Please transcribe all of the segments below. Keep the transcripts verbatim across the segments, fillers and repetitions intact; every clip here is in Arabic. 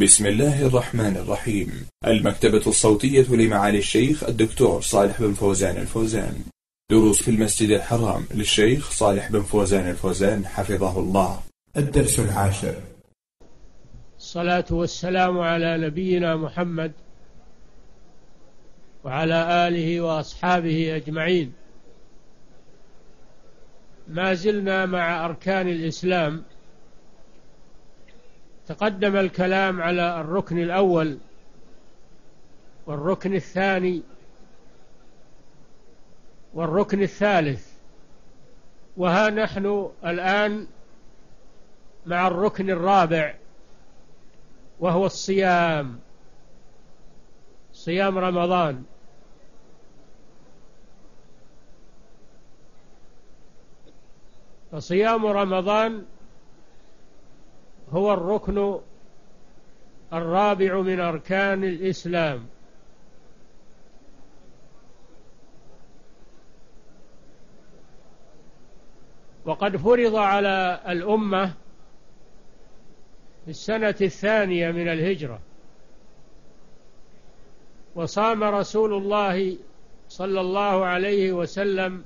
بسم الله الرحمن الرحيم. المكتبة الصوتية لمعالي الشيخ الدكتور صالح بن فوزان الفوزان. دروس في المسجد الحرام للشيخ صالح بن فوزان الفوزان حفظه الله. الدرس العاشر. الصلاة والسلام على نبينا محمد وعلى آله وأصحابه أجمعين. ما زلنا مع أركان الإسلام. تقدم الكلام على الركن الأول والركن الثاني والركن الثالث، وها نحن الآن مع الركن الرابع وهو الصيام، صيام رمضان. فصيام رمضان هو الركن الرابع من أركان الإسلام. وقد فرض على الأمة في السنة الثانية من الهجرة، وصام رسول الله صلى الله عليه وسلم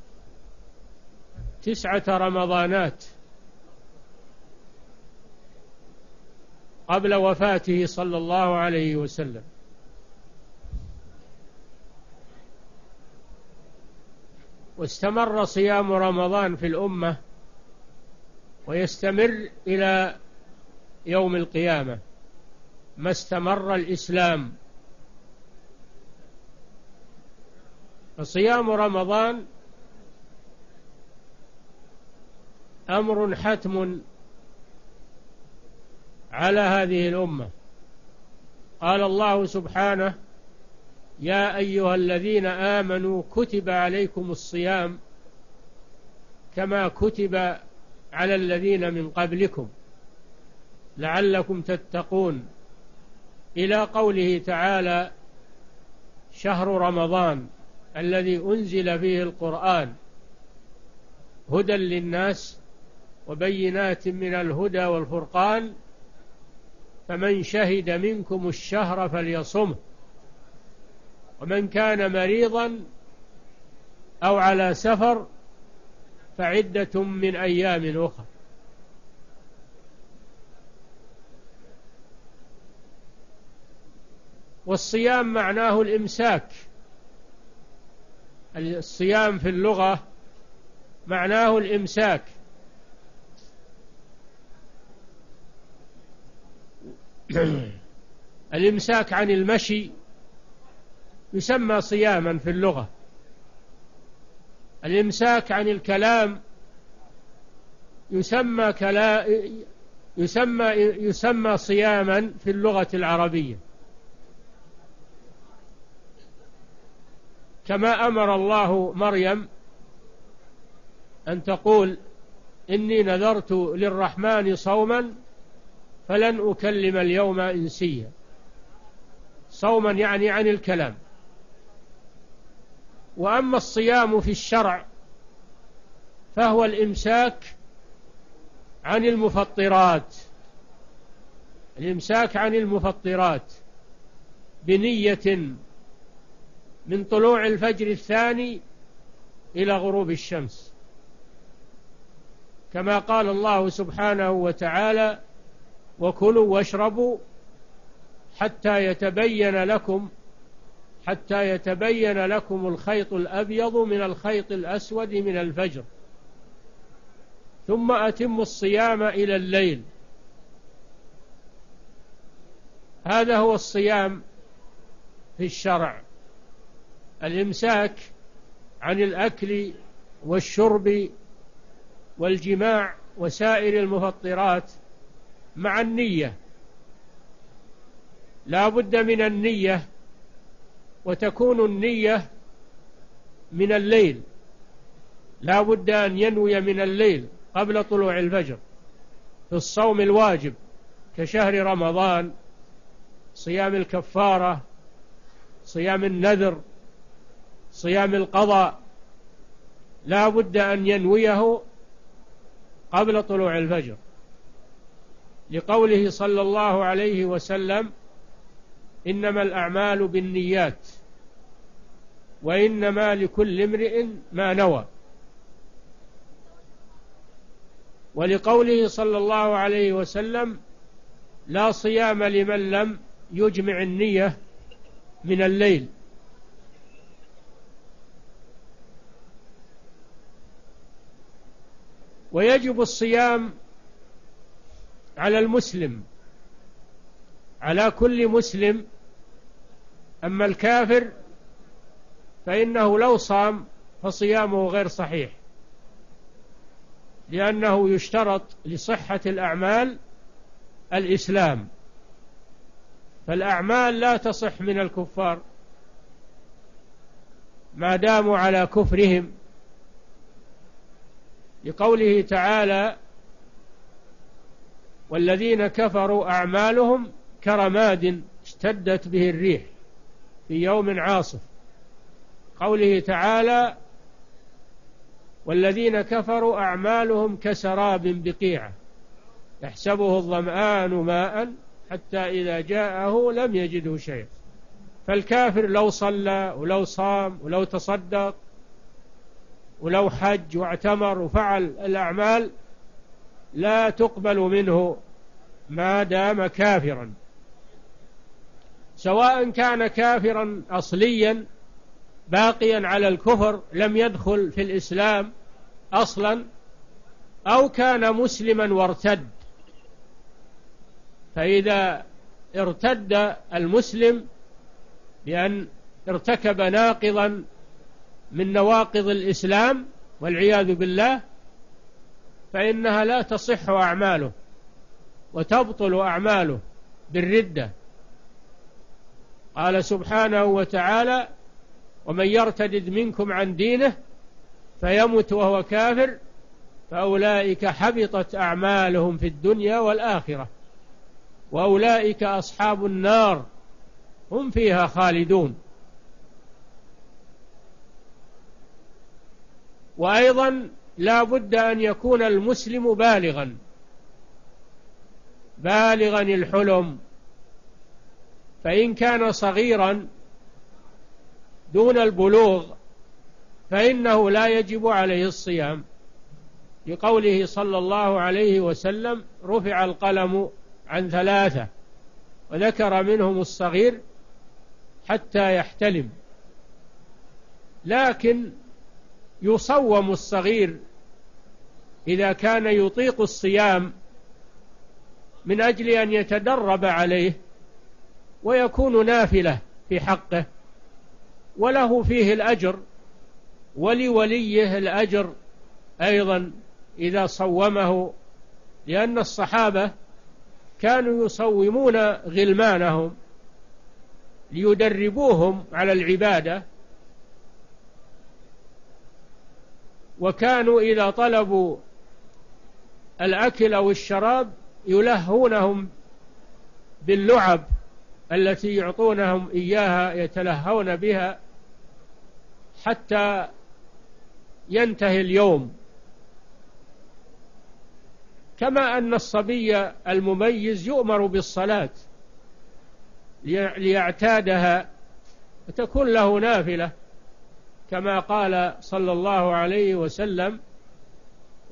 تسعة رمضانات قبل وفاته صلى الله عليه وسلم. واستمر صيام رمضان في الأمة ويستمر إلى يوم القيامة ما استمر الإسلام. فصيام رمضان أمر حتم على هذه الأمة. قال الله سبحانه: يا أيها الذين آمنوا كتب عليكم الصيام كما كتب على الذين من قبلكم لعلكم تتقون، إلى قوله تعالى: شهر رمضان الذي أنزل فيه القرآن هدى للناس وبينات من الهدى والفرقان فمن شهد منكم الشهر فليصمه ومن كان مريضا أو على سفر فعدة من أيام أخرى. والصيام معناه الإمساك. الصيام في اللغة معناه الإمساك، الإمساك عن المشي يسمى صياما في اللغة. الإمساك عن الكلام يسمى كلا يسمى يسمى صياما في اللغة العربية، كما أمر الله مريم أن تقول: إني نذرت للرحمن صوما فلن أكلم اليوم إنسيا. صوما يعني عن الكلام. وأما الصيام في الشرع فهو الإمساك عن المفطرات، الإمساك عن المفطرات بنية من طلوع الفجر الثاني إلى غروب الشمس، كما قال الله سبحانه وتعالى: وكلوا واشربوا حتى يتبين لكم حتى يتبين لكم الخيط الأبيض من الخيط الأسود من الفجر ثم أتموا الصيام إلى الليل. هذا هو الصيام في الشرع، الإمساك عن الأكل والشرب والجماع وسائر المفطرات مع النية. لا بد من النية، وتكون النية من الليل، لا بد أن ينوي من الليل قبل طلوع الفجر في الصوم الواجب كشهر رمضان، صيام الكفارة، صيام النذر، صيام القضاء، لا بد أن ينويه قبل طلوع الفجر. لقوله صلى الله عليه وسلم: إنما الأعمال بالنيات وإنما لكل امرئ ما نوى، ولقوله صلى الله عليه وسلم: لا صيام لمن لم يجمع النية من الليل. ويجب الصيام على المسلم، على كل مسلم. أما الكافر فإنه لو صام فصيامه غير صحيح، لأنه يشترط لصحة الأعمال الإسلام، فالأعمال لا تصح من الكفار ما داموا على كفرهم، لقوله تعالى: والذين كفروا أعمالهم كرماد اشتدت به الريح في يوم عاصف. قوله تعالى: والذين كفروا أعمالهم كسراب بقيعة يحسبه الظمآن ماء حتى إذا جاءه لم يجده شيئا. فالكافر لو صلى ولو صام ولو تصدق ولو حج واعتمر وفعل الأعمال لا تقبل منه ما دام كافرا، سواء كان كافرا أصليا باقيا على الكفر لم يدخل في الإسلام أصلا، أو كان مسلما وارتد. فإذا ارتد المسلم بأن ارتكب ناقضا من نواقض الإسلام والعياذ بالله فإنها لا تصح أعماله وتبطل أعماله بالردة. قال سبحانه وتعالى: ومن يرتد منكم عن دينه فيمت وهو كافر فأولئك حبطت أعمالهم في الدنيا والآخرة وأولئك أصحاب النار هم فيها خالدون. وأيضا لا بد أن يكون المسلم بالغا بالغا الحلم، فإن كان صغيرا دون البلوغ فإنه لا يجب عليه الصيام، لقوله صلى الله عليه وسلم: رفع القلم عن ثلاثة وذكر منهم الصغير حتى يحتلم. لكن يصوم الصغير إذا كان يطيق الصيام من أجل أن يتدرب عليه ويكون نافلة في حقه، وله فيه الأجر ولوليه الأجر أيضا إذا صومه، لأن الصحابة كانوا يصومون غلمانهم ليدربوهم على العبادة، وكانوا إذا طلبوا الأكل أو الشراب يلهونهم باللعب التي يعطونهم إياها يتلهون بها حتى ينتهي اليوم. كما أن الصبي المميز يؤمر بالصلاة ليعتادها وتكون له نافلة، كما قال صلى الله عليه وسلم: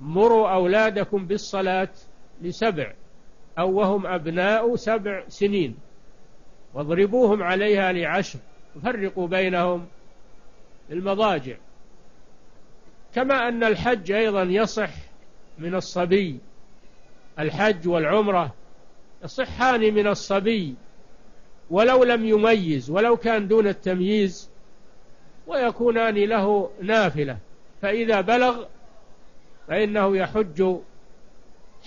مروا أولادكم بالصلاة لسبع أو وهم أبناء سبع سنين واضربوهم عليها لعشر وفرقوا بينهم المضاجع. كما أن الحج أيضا يصح من الصبي، الحج والعمرة يصحان من الصبي ولو لم يميز، ولو كان دون التمييز، ويكونان له نافلة. فإذا بلغ فإنه يحج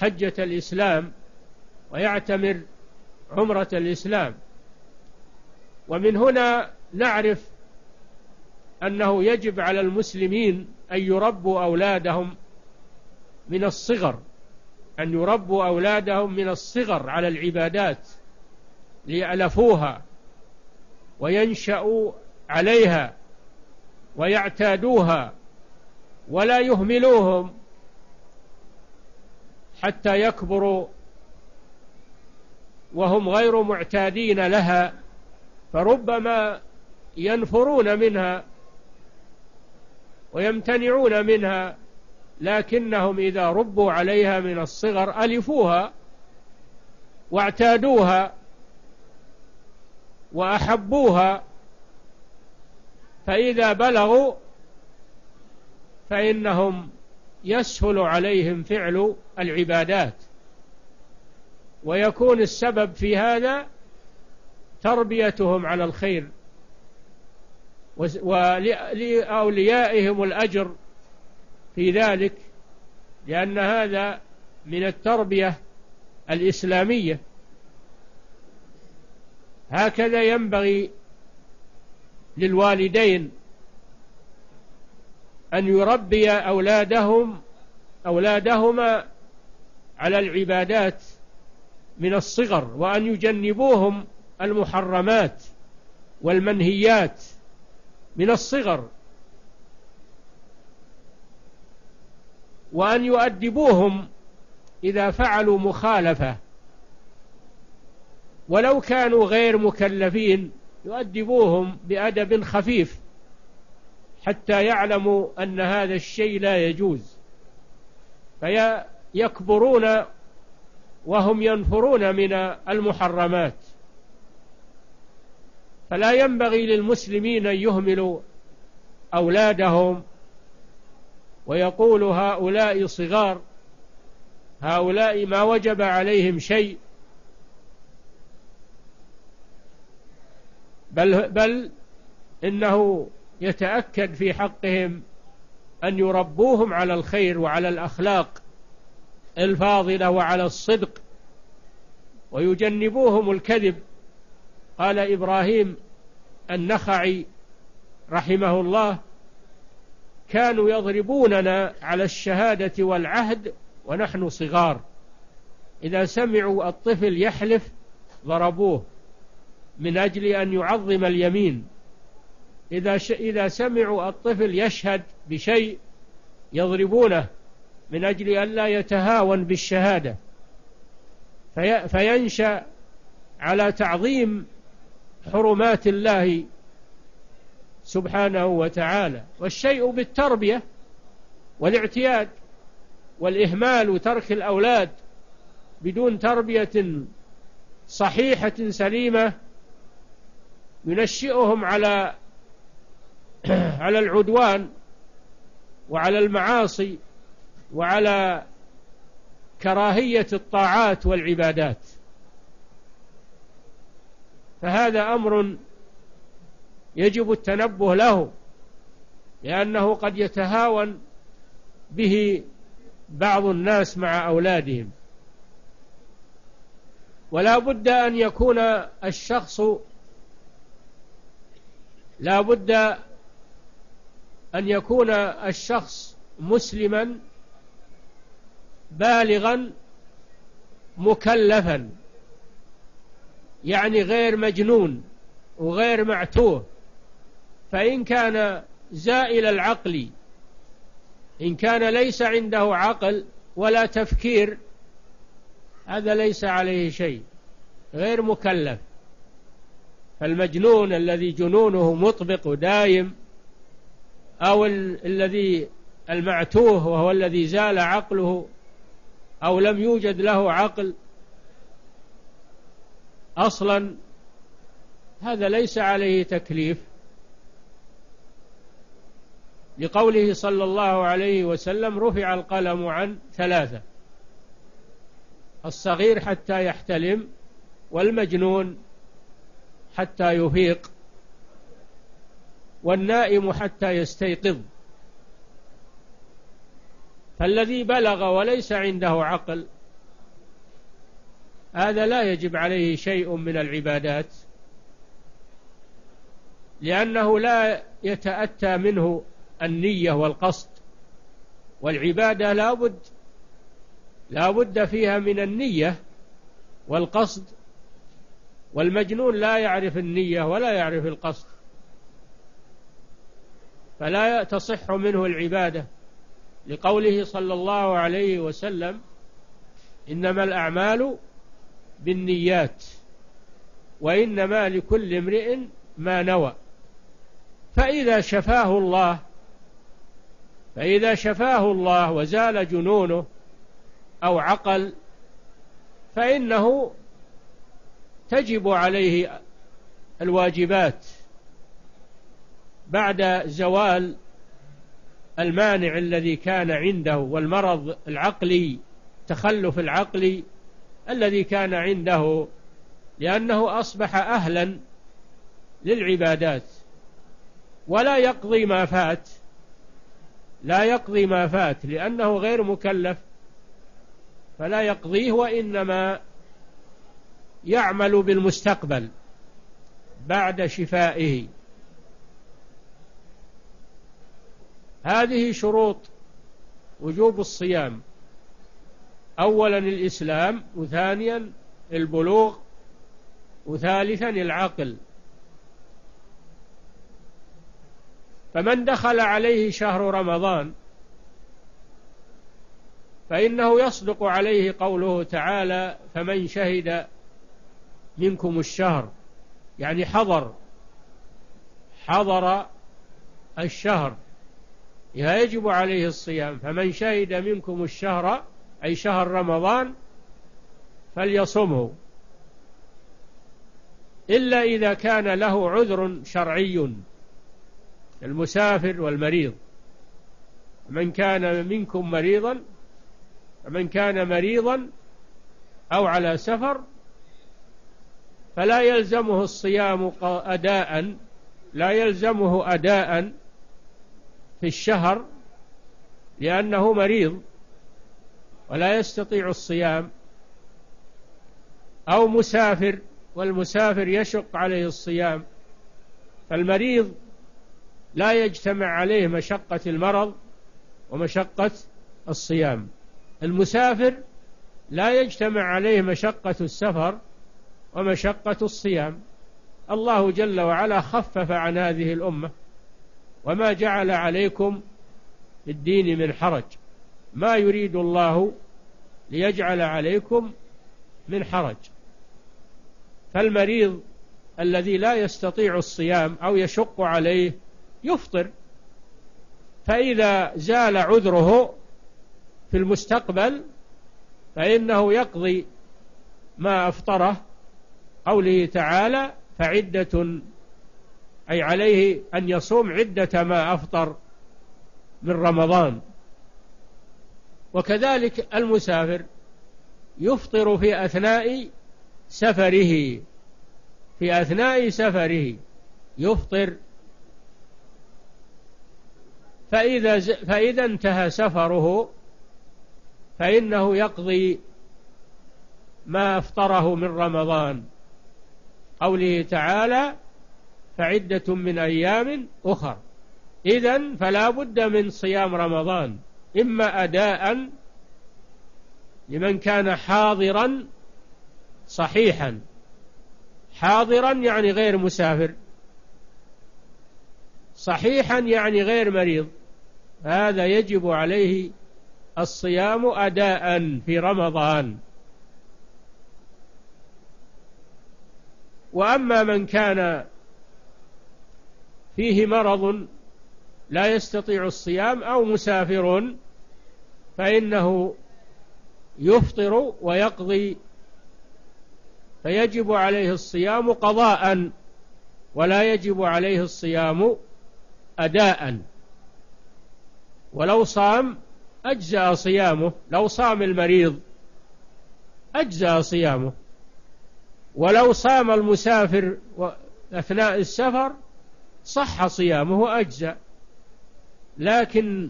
حجة الإسلام ويعتمر عمرة الإسلام. ومن هنا نعرف أنه يجب على المسلمين أن يربوا أولادهم من الصغر، أن يربوا أولادهم من الصغر على العبادات ليألفوها وينشأوا عليها ويعتادوها ولا يهملوهم حتى يكبروا وهم غير معتادين لها، فربما ينفرون منها ويمتنعون منها، لكنهم إذا ربوا عليها من الصغر ألفوها واعتادوها وأحبوها، فإذا بلغوا فإنهم يسهل عليهم فعل العبادات، ويكون السبب في هذا تربيتهم على الخير ولأوليائهم الأجر في ذلك، لأن هذا من التربية الإسلامية. هكذا ينبغي للوالدين أن يربي أولادهم أولادهما على العبادات من الصغر، وأن يجنبوهم المحرمات والمنهيات من الصغر، وأن يؤدبوهم إذا فعلوا مخالفة ولو كانوا غير مكلفين، يؤدبوهم بأدب خفيف حتى يعلموا أن هذا الشيء لا يجوز، فيكبرون وهم ينفرون من المحرمات. فلا ينبغي للمسلمين أن يهملوا أولادهم ويقولوا هؤلاء صغار، هؤلاء ما وجب عليهم شيء، بل, بل إنه يتأكد في حقهم أن يربوهم على الخير وعلى الأخلاق الفاضلة وعلى الصدق، ويجنبوهم الكذب. قال إبراهيم النخعي رحمه الله: كانوا يضربوننا على الشهادة والعهد ونحن صغار، إذا سمعوا الطفل يحلف ضربوه من أجل أن يعظم اليمين، إذا إذا سمعوا الطفل يشهد بشيء يضربونه من أجل أن لا يتهاون بالشهادة، في فينشأ على تعظيم حرمات الله سبحانه وتعالى. والشيء بالتربية والاعتياد والإهمال وترك الأولاد بدون تربية صحيحة سليمة ينشئهم على على العدوان وعلى المعاصي وعلى كراهية الطاعات والعبادات، فهذا أمر يجب التنبه له، لأنه قد يتهاون به بعض الناس مع أولادهم. ولا بد أن يكون الشخص لا بد أن يكون الشخص مسلما بالغا مكلفا، يعني غير مجنون وغير معتوه. فإن كان زائل العقل، إن كان ليس عنده عقل ولا تفكير، هذا ليس عليه شيء، غير مكلف. فالمجنون الذي جنونه مطبق ودائم، أو الذي المعتوه وهو الذي زال عقله أو لم يوجد له عقل أصلا، هذا ليس عليه تكليف، لقوله صلى الله عليه وسلم: رفع القلم عن ثلاثة: الصغير حتى يحتلم، والمجنون حتى يفيق، والنائم حتى يستيقظ. فالذي بلغ وليس عنده عقل، هذا لا يجب عليه شيء من العبادات، لأنه لا يتأتى منه النية والقصد، والعبادة لا بد لا بد فيها من النية والقصد، والمجنون لا يعرف النية ولا يعرف القصد، فلا تصح منه العبادة، لقوله صلى الله عليه وسلم: إنما الأعمال بالنيات، وإنما لكل امرئ ما نوى. فإذا شفاه الله فإذا شفاه الله وزال جنونه أو عقل فإنه تجب عليه الواجبات بعد زوال المانع الذي كان عنده، والمرض العقلي، تخلف العقلي الذي كان عنده، لأنه أصبح أهلا للعبادات ولا يقضي ما فات، لا يقضي ما فات لأنه غير مكلف، فلا يقضيه، وإنما يعمل بالمستقبل بعد شفائه. هذه شروط وجوب الصيام: أولا الإسلام، وثانيا البلوغ، وثالثا العقل. فمن دخل عليه شهر رمضان فإنه يصدق عليه قوله تعالى: فمن شهد منكم الشهر، يعني حضر حضر الشهر، يجب عليه الصيام. فمن شهد منكم الشهر أي شهر رمضان فليصمه، إلا إذا كان له عذر شرعي، المسافر والمريض. من كان منكم مريضا من كان مريضا أو على سفر فلا يلزمه الصيام أداء لا يلزمه أداء في الشهر، لأنه مريض ولا يستطيع الصيام، أو مسافر والمسافر يشق عليه الصيام، فالمريض لا يجتمع عليه مشقة المرض ومشقة الصيام. المسافر لا يجتمع عليه مشقة السفر ومشقة الصيام. الله جل وعلا خفف عن هذه الأمة: وما جعل عليكم في الدين من حرج، ما يريد الله ليجعل عليكم من حرج. فالمريض الذي لا يستطيع الصيام أو يشق عليه يفطر، فإذا زال عذره في المستقبل فإنه يقضي ما أفطره. قوله تعالى: فعدة، أي عليه أن يصوم عدة ما أفطر من رمضان. وكذلك المسافر يفطر في أثناء سفره في أثناء سفره يفطر، فإذا, فإذا انتهى سفره فإنه يقضي ما أفطره من رمضان. قوله تعالى: فعدة من أيام أخر. إذن فلا بد من صيام رمضان، إما أداء لمن كان حاضرا صحيحا، حاضرا يعني غير مسافر، صحيحا يعني غير مريض، هذا يجب عليه الصيام أداء في رمضان. وأما من كان فيه مرض لا يستطيع الصيام أو مسافر فإنه يفطر ويقضي، فيجب عليه الصيام قضاء ولا يجب عليه الصيام أداء. ولو صام أجزأ صيامه، لو صام المريض أجزأ صيامه، ولو صام المسافر أثناء السفر صح صيامه أجزأ، لكن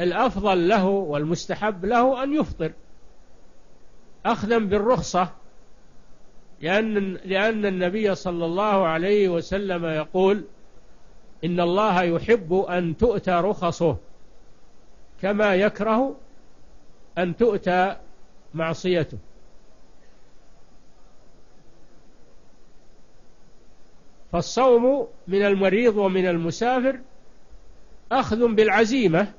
الأفضل له والمستحب له أن يفطر أخذا بالرخصة، لأن, لأن النبي صلى الله عليه وسلم يقول: إن الله يحب أن تؤتى رخصه كما يكره أن تؤتى معصيته. فالصوم من المريض ومن المسافر أخذ بالعزيمة،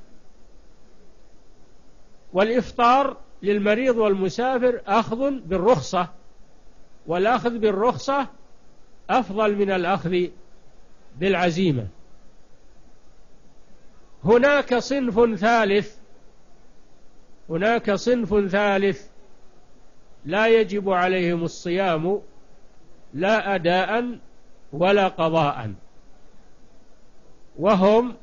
والإفطار للمريض والمسافر أخذ بالرخصة والأخذ بالرخصة أفضل من الأخذ بالعزيمة. هناك صنف ثالث هناك صنف ثالث لا يجب عليهم الصيام لا أداء ولا قضاء، وهم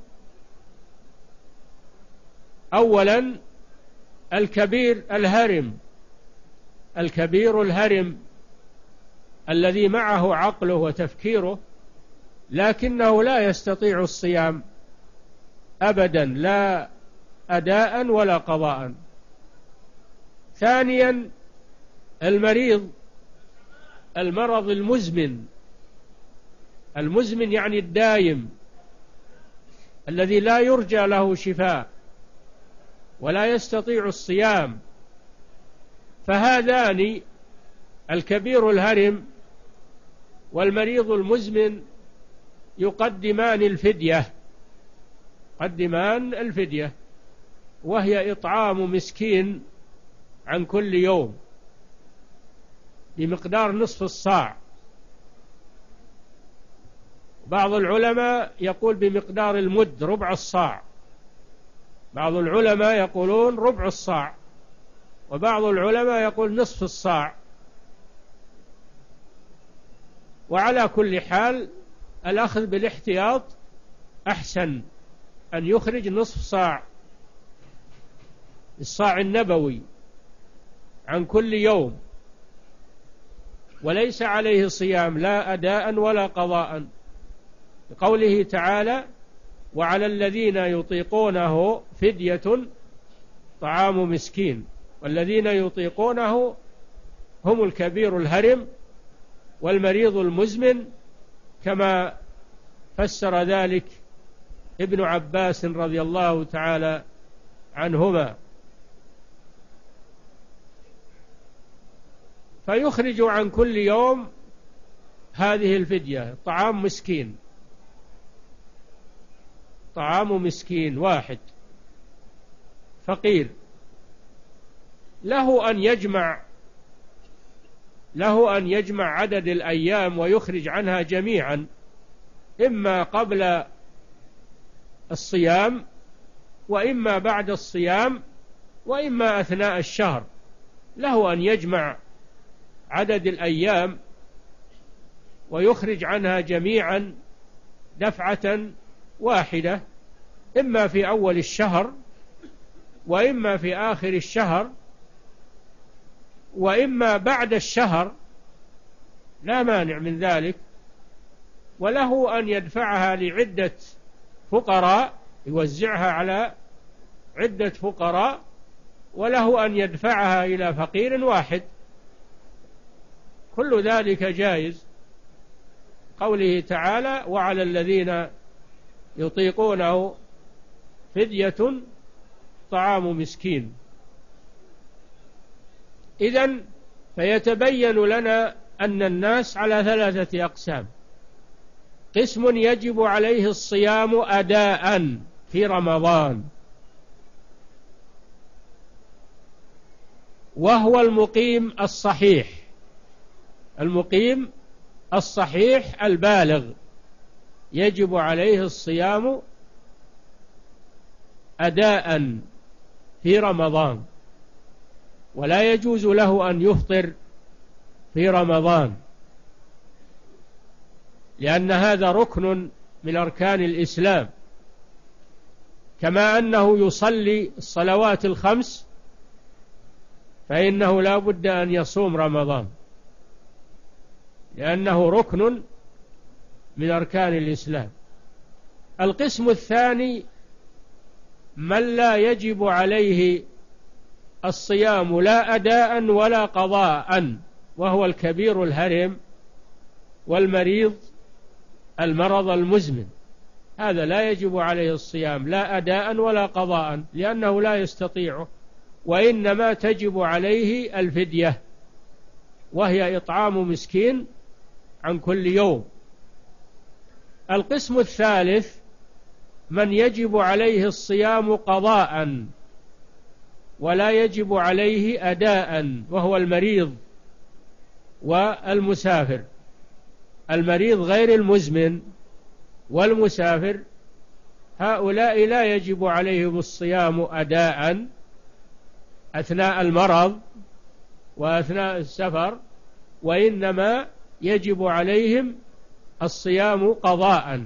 أولا الكبير الهرم الكبير الهرم الذي معه عقله وتفكيره لكنه لا يستطيع الصيام أبدا لا أداء ولا قضاء. ثانيا المريض المرض المزمن المزمن يعني الدائم الذي لا يرجى له شفاء ولا يستطيع الصيام، فهذان الكبير الهرم والمريض المزمن يقدمان الفدية يقدمان الفدية وهي إطعام مسكين عن كل يوم بمقدار نصف الصاع. بعض العلماء يقول بمقدار المد ربع الصاع، بعض العلماء يقولون ربع الصاع، وبعض العلماء يقول نصف الصاع. وعلى كل حال الأخذ بالاحتياط أحسن، أن يخرج نصف صاع الصاع النبوي عن كل يوم وليس عليه صيام لا أداء ولا قضاء، لقوله تعالى وعلى الذين يطيقونه فدية طعام مسكين. والذين يطيقونه هم الكبير الهرم والمريض المزمن كما فسر ذلك ابن عباس رضي الله تعالى عنهما. فيخرج عن كل يوم هذه الفدية طعام مسكين طعام مسكين واحد فقير، له أن يجمع له أن يجمع عدد الأيام ويخرج عنها جميعا، إما قبل الصيام وإما بعد الصيام وإما أثناء الشهر، له أن يجمع عدد الأيام ويخرج عنها جميعا دفعة واحدة، إما في أول الشهر وإما في آخر الشهر وإما بعد الشهر، لا مانع من ذلك. وله أن يدفعها لعدة فقراء يوزعها على عدة فقراء، وله أن يدفعها إلى فقير واحد، كل ذلك جائز. قوله تعالى وعلى الذين يطيقونه فدية طعام مسكين. إذن فيتبين لنا أن الناس على ثلاثة أقسام: قسم يجب عليه الصيام أداء في رمضان، وهو المقيم الصحيح المقيم الصحيح البالغ يجب عليه الصيام أداء في رمضان، ولا يجوز له أن يفطر في رمضان لأن هذا ركن من أركان الإسلام، كما أنه يصلي الصلوات الخمس فإنه لا بد أن يصوم رمضان لأنه ركن من أركان الإسلام. القسم الثاني من لا يجب عليه الصيام لا أداء ولا قضاء، وهو الكبير الهرم والمريض المرض المزمن، هذا لا يجب عليه الصيام لا أداء ولا قضاء لأنه لا يستطيعه، وإنما تجب عليه الفدية وهي إطعام مسكين عن كل يوم. القسم الثالث من يجب عليه الصيام قضاء ولا يجب عليه أداء، وهو المريض والمسافر، المريض غير المزمن والمسافر هؤلاء لا يجب عليهم الصيام أداء أثناء المرض وأثناء السفر، وإنما يجب عليهم الصيام قضاء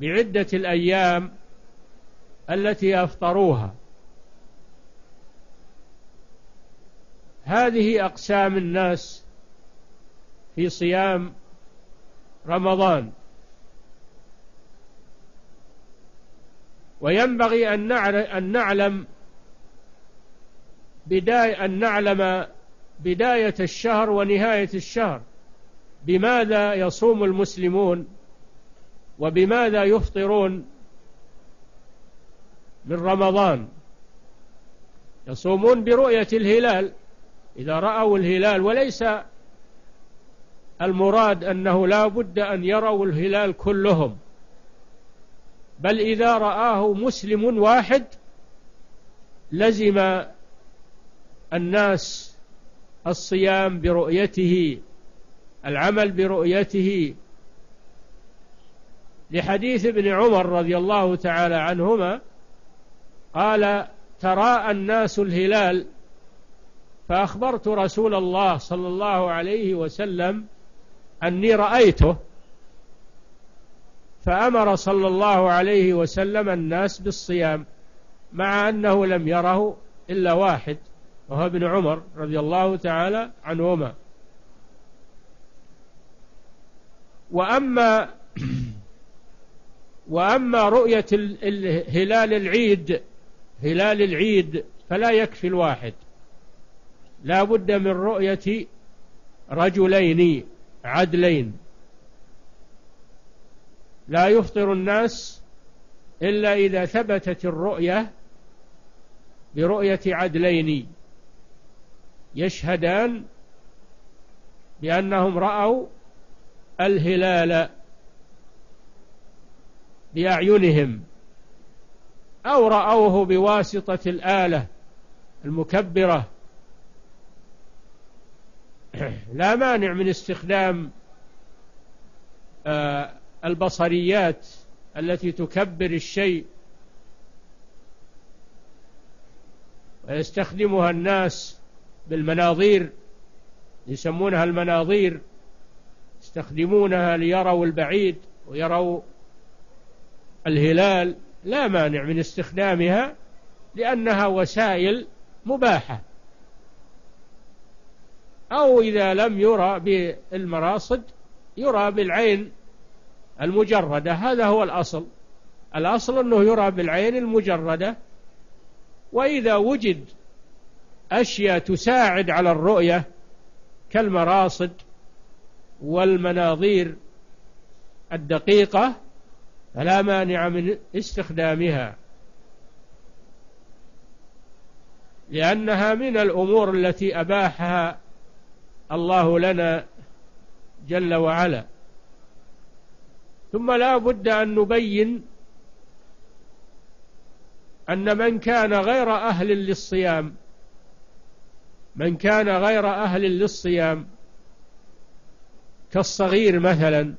بعدة الأيام التي أفطروها. هذه أقسام الناس في صيام رمضان. وينبغي أن نعلم بداية أن نعلم بداية الشهر ونهاية الشهر، بماذا يصوم المسلمون وبماذا يفطرون من رمضان. يصومون برؤية الهلال إذا رأوا الهلال، وليس المراد أنه لا بد أن يروا الهلال كلهم، بل إذا رآه مسلم واحد لزم الناس الصيام برؤيته، العمل برؤيته، لحديث ابن عمر رضي الله تعالى عنهما قال: تراءى الناس الهلال فأخبرت رسول الله صلى الله عليه وسلم أني رأيته، فأمر صلى الله عليه وسلم الناس بالصيام مع أنه لم يره إلا واحد وهو ابن عمر رضي الله تعالى عنهما. وأما وأما رؤية هلال العيد هلال العيد فلا يكفي الواحد، لا بد من رؤية رجلين عدلين. لا يفطر الناس إلا إذا ثبتت الرؤية برؤية عدلين يشهدان بأنهم رأوا الهلال بأعينهم، أو رأوه بواسطة الآلة المكبرة. لا مانع من استخدام آه البصريات التي تكبر الشيء، ويستخدمها الناس بالمناظير، يسمونها المناظير، يستخدمونها ليروا البعيد ويروا الهلال. لا مانع من استخدامها لأنها وسائل مباحة. أو إذا لم يرى بالمراصد يرى بالعين المجردة، هذا هو الأصل. الأصل أنه يرى بالعين المجردة، وإذا وجد أشياء تساعد على الرؤية كالمراصد والمناظير الدقيقة فلا مانع من استخدامها، لأنها من الأمور التي أباحها الله لنا جل وعلا. ثم لا بد أن نبين أن من كان غير أهل للصيام من كان غير أهل للصيام كالصغير مثلا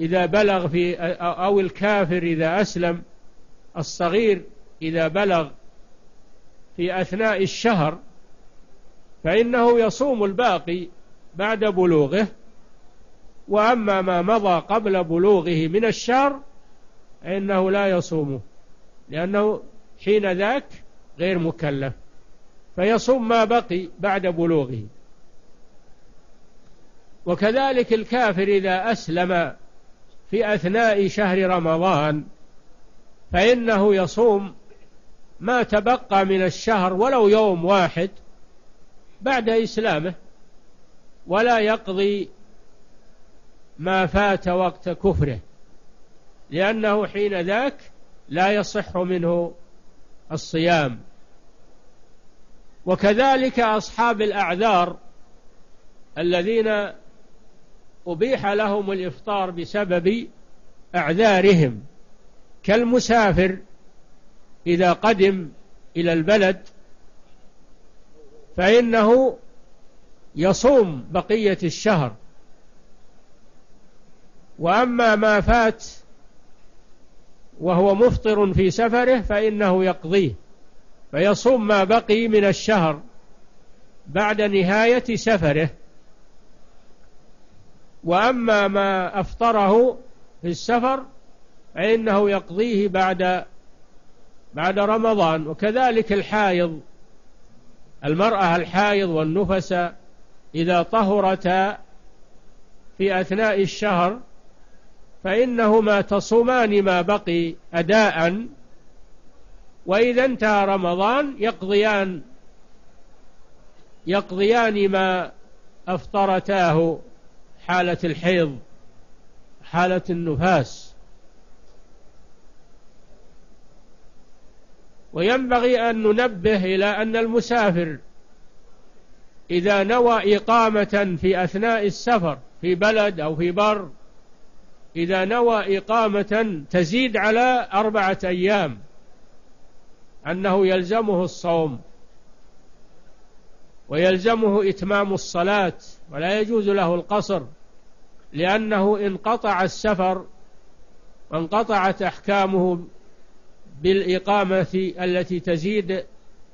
إذا بلغ في، أو الكافر إذا أسلم، الصغير إذا بلغ في أثناء الشهر فإنه يصوم الباقي بعد بلوغه، وأما ما مضى قبل بلوغه من الشهر فإنه لا يصومه، لأنه حين ذاك غير مكلف، فيصوم ما بقي بعد بلوغه. وكذلك الكافر إذا أسلم في أثناء شهر رمضان فإنه يصوم ما تبقى من الشهر ولو يوم واحد بعد إسلامه، ولا يقضي ما فات وقت كفره، لأنه حين ذاك لا يصح منه الصيام. وكذلك أصحاب الأعذار الذين أبيح لهم الإفطار بسبب أعذارهم، كالمسافر إذا قدم إلى البلد فإنه يصوم بقية الشهر، وأما ما فات وهو مفطر في سفره فإنه يقضيه، فيصوم ما بقي من الشهر بعد نهاية سفره. وأما ما أفطره في السفر فإنه يقضيه بعد بعد رمضان. وكذلك الحائض، المرأة الحائض والنفس إذا طهرتا في أثناء الشهر فإنهما تصومان ما بقي أداء، وإذا انتهى رمضان يقضيان يقضيان ما أفطرتاه حالة الحيض حالة النفاس. وينبغي أن ننبه إلى أن المسافر إذا نوى إقامة في أثناء السفر في بلد أو في بر، إذا نوى إقامة تزيد على أربعة أيام أنه يلزمه الصوم ويلزمه إتمام الصلاة، ولا يجوز له القصر، لأنه انقطع السفر وانقطعت أحكامه بالإقامة التي تزيد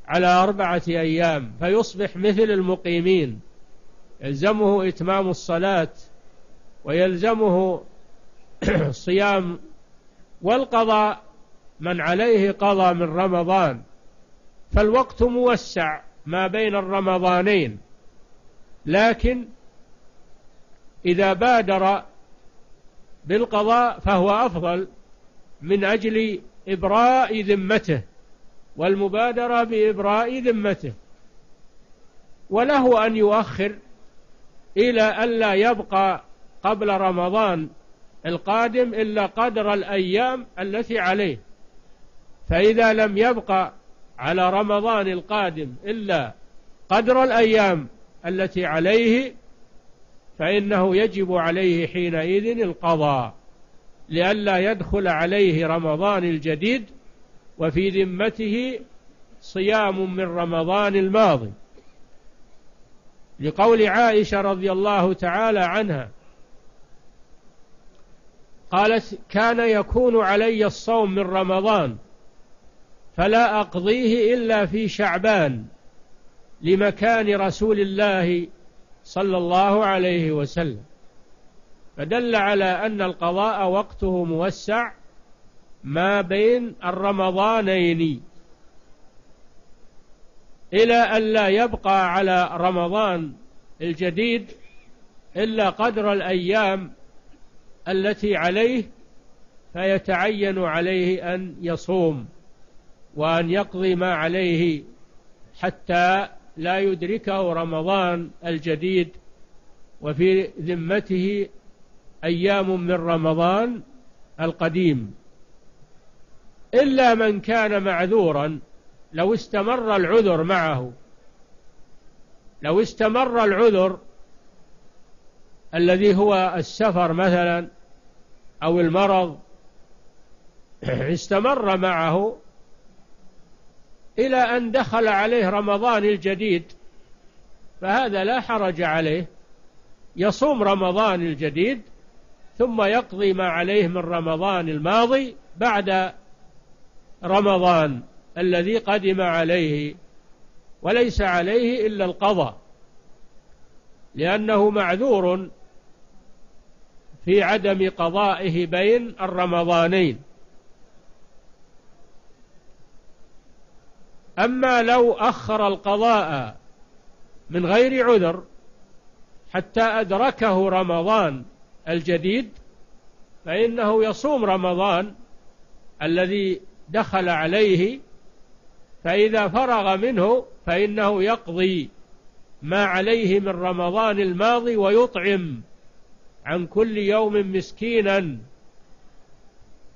على أربعة أيام، فيصبح مثل المقيمين، يلزمه إتمام الصلاة ويلزمه الصيام والقضاء، من عليه قضاء من رمضان. فالوقت موسع ما بين الرمضانين، لكن إذا بادر بالقضاء فهو أفضل من أجل إبراء ذمته والمبادرة بإبراء ذمته، وله أن يؤخر إلى أن لا يبقى قبل رمضان القادم إلا قدر الأيام التي عليه. فإذا لم يبقى على رمضان القادم إلا قدر الأيام التي عليه فإنه يجب عليه حينئذ القضاء، لئلا يدخل عليه رمضان الجديد وفي ذمته صيام من رمضان الماضي، لقول عائشة رضي الله تعالى عنها قالت: كان يكون علي الصوم من رمضان فلا أقضيه إلا في شعبان لمكان رسول الله صلى الله عليه وسلم. فدل على أن القضاء وقته موسع ما بين الرمضانين إلى أن لا يبقى على رمضان الجديد إلا قدر الأيام التي عليه، فيتعين عليه أن يصوم وأن يقضي ما عليه حتى لا يدركه رمضان الجديد وفي ذمته أيام من رمضان القديم، إلا من كان معذورا. لو استمر العذر معه، لو استمر العذر الذي هو السفر مثلا أو المرض استمر معه إلى أن دخل عليه رمضان الجديد، فهذا لا حرج عليه، يصوم رمضان الجديد ثم يقضي ما عليه من رمضان الماضي بعد رمضان الذي قدم عليه، وليس عليه إلا القضاء، لأنه معذور في عدم قضائه بين الرمضانين. أما لو أخر القضاء من غير عذر حتى أدركه رمضان الجديد فإنه يصوم رمضان الذي دخل عليه، فإذا فرغ منه فإنه يقضي ما عليه من رمضان الماضي ويطعم عن كل يوم مسكينا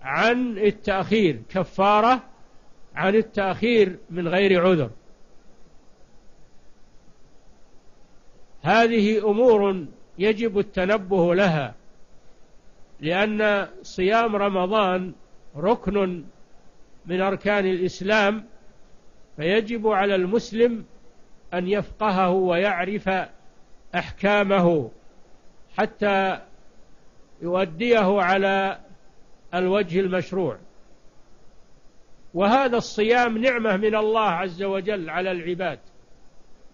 عن التأخير، كفارة عن التأخير من غير عذر. هذه أمور يجب التنبه لها، لأن صيام رمضان ركن من أركان الإسلام، فيجب على المسلم أن يفقهه ويعرف أحكامه حتى يؤديه على الوجه المشروع. وهذا الصيام نعمة من الله عز وجل على العباد،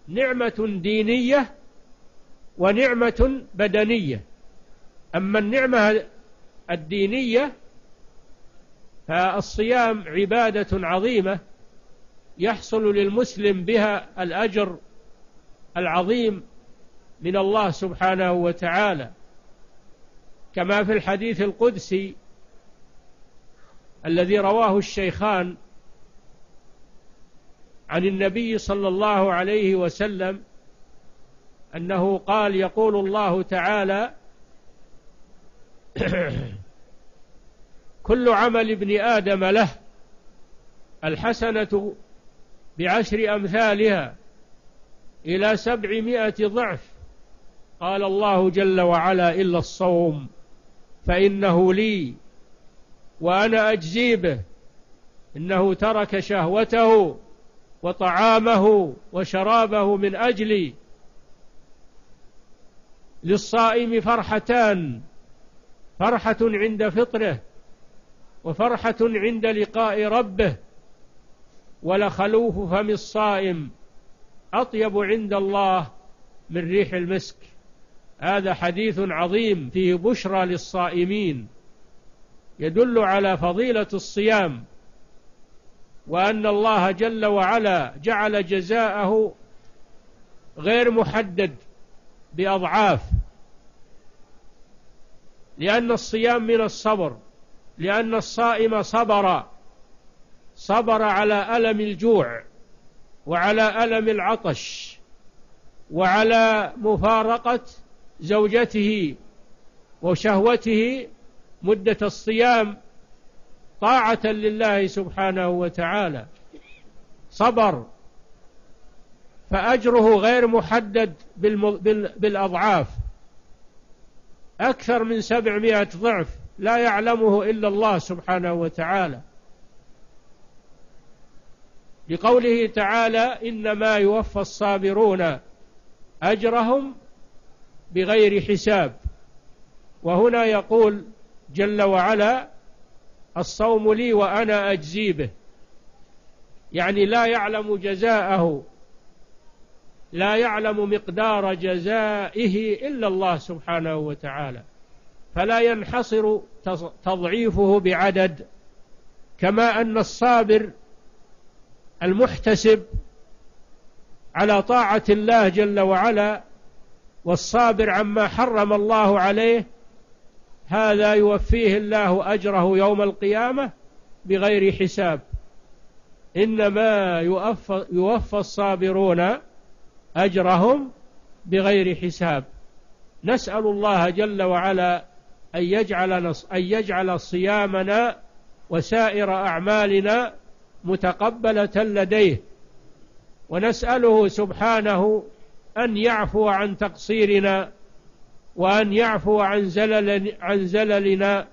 نعمة دينية ونعمة بدنية. أما النعمة الدينية فالصيام عبادة عظيمة يحصل للمسلم بها الأجر العظيم من الله سبحانه وتعالى، كما في الحديث القدسي الذي رواه الشيخان عن النبي صلى الله عليه وسلم أنه قال: يقول الله تعالى: كل عمل ابن آدم له، الحسنة بعشر أمثالها إلى سبعمائة ضعف. قال الله جل وعلا: إلا الصوم فإنه لي وأنا أجزي به، إنه ترك شهوته وطعامه وشرابه من أجلي. للصائم فرحتان: فرحة عند فطره وفرحة عند لقاء ربه، ولخلوف فم الصائم أطيب عند الله من ريح المسك. هذا حديث عظيم فيه بشرى للصائمين، يدل على فضيلة الصيام، وأن الله جل وعلا جعل جزاءه غير محدد بأضعاف، لأن الصيام من الصبر، لأن الصائم صبر صبر على ألم الجوع وعلى ألم العطش وعلى مفارقة زوجته وشهوته مدة الصيام طاعة لله سبحانه وتعالى، صبر، فأجره غير محدد بالأضعاف، أكثر من سبعمائة ضعف لا يعلمه إلا الله سبحانه وتعالى، لقوله تعالى: إنما يوفى الصابرون أجرهم بغير حساب. وهنا يقول جل وعلا: الصوم لي وأنا أجزي به، يعني لا يعلم جزاءه، لا يعلم مقدار جزائه إلا الله سبحانه وتعالى، فلا ينحصر تضعيفه بعدد، كما أن الصابر المحتسب على طاعة الله جل وعلا والصابر عما حرم الله عليه هذا يوفيه الله أجره يوم القيامة بغير حساب. إنما يوفى, يوفى الصابرون أجرهم بغير حساب. نسأل الله جل وعلا أن يجعل, أن يجعل صيامنا وسائر أعمالنا متقبلة لديه، ونسأله سبحانه أن يعفو عن تقصيرنا وأن يعفو عن, زلل عن زللنا،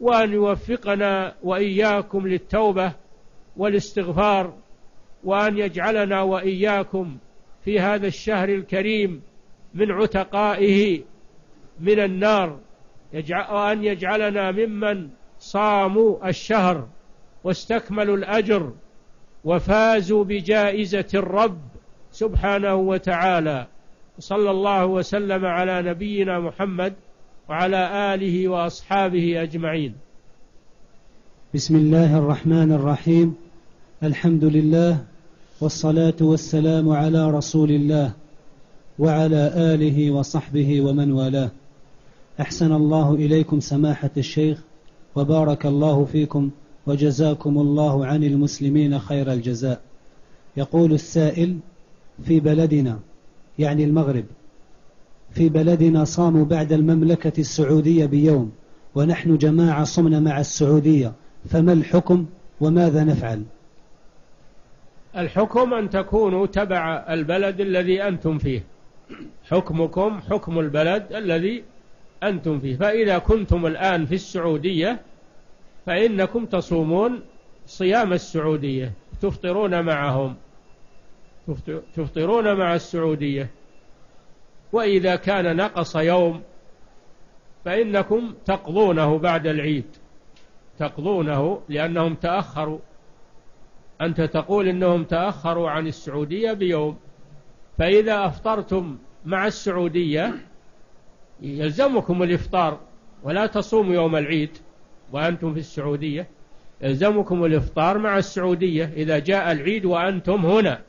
وأن يوفقنا وإياكم للتوبة والاستغفار، وأن يجعلنا وإياكم في هذا الشهر الكريم من عتقائه من النار، وأن يجعلنا ممن صاموا الشهر واستكملوا الأجر وفازوا بجائزة الرب سبحانه وتعالى. صلى الله وسلم على نبينا محمد وعلى آله وأصحابه أجمعين. بسم الله الرحمن الرحيم، الحمد لله والصلاة والسلام على رسول الله وعلى آله وصحبه ومن والاه. أحسن الله إليكم سماحة الشيخ، وبارك الله فيكم، وجزاكم الله عن المسلمين خير الجزاء. يقول السائل: في بلدنا، يعني المغرب، في بلدنا صاموا بعد المملكة السعودية بيوم، ونحن جماعة صمنا مع السعودية، فما الحكم وماذا نفعل؟ الحكم أن تكونوا تبع البلد الذي أنتم فيه، حكمكم حكم البلد الذي أنتم فيه. فإذا كنتم الآن في السعودية فإنكم تصومون صيام السعودية، تفطرون معهم، تفطرون مع السعودية. وإذا كان نقص يوم فإنكم تقضونه بعد العيد، تقضونه لأنهم تأخروا. أنت تقول إنهم تأخروا عن السعودية بيوم، فإذا أفطرتم مع السعودية يلزمكم الإفطار، ولا تصوموا يوم العيد وأنتم في السعودية، يلزمكم الإفطار مع السعودية إذا جاء العيد وأنتم هنا،